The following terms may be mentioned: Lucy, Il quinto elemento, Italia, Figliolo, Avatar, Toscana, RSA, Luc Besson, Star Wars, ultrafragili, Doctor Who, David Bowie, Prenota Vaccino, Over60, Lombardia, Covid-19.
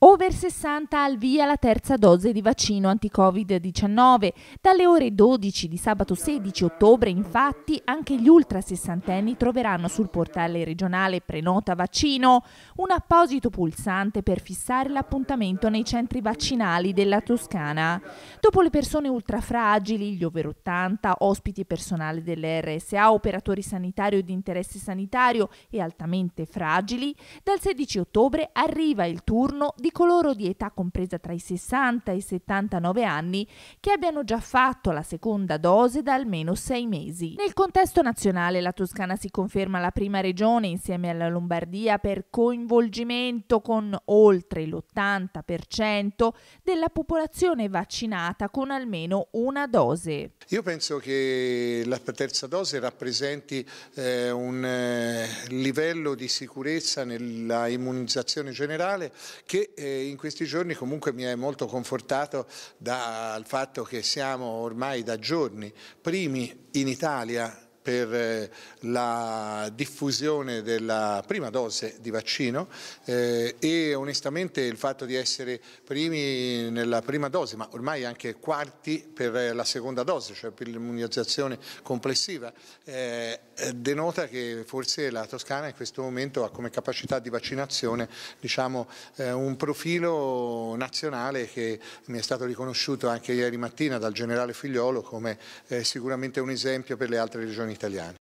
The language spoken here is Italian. Over 60 al via la terza dose di vaccino anti-Covid-19. Dalle ore 12 di sabato 16 ottobre, infatti, anche gli ultrasessantenni troveranno sul portale regionale Prenota Vaccino un apposito pulsante per fissare l'appuntamento nei centri vaccinali della Toscana. Dopo le persone ultrafragili, gli over 80, ospiti e personale delle RSA, operatori sanitari o di interesse sanitario e altamente fragili, dal 16 ottobre arriva il turno di coloro di età compresa tra i 60 e i 79 anni che abbiano già fatto la seconda dose da almeno 6 mesi. Nel contesto nazionale la Toscana si conferma la prima regione insieme alla Lombardia per coinvolgimento con oltre l'80% della popolazione vaccinata con almeno una dose. Io penso che la terza dose rappresenti un livello di sicurezza nella immunizzazione generale che in questi giorni comunque mi è molto confortato dal fatto che siamo ormai da giorni primi in Italia per la diffusione della prima dose di vaccino e onestamente il fatto di essere primi nella prima dose, ma ormai anche quarti per la seconda dose, cioè per l'immunizzazione complessiva, denota che forse la Toscana in questo momento ha come capacità di vaccinazione, diciamo, un profilo nazionale che mi è stato riconosciuto anche ieri mattina dal generale Figliolo come sicuramente un esempio per le altre regioni italiane.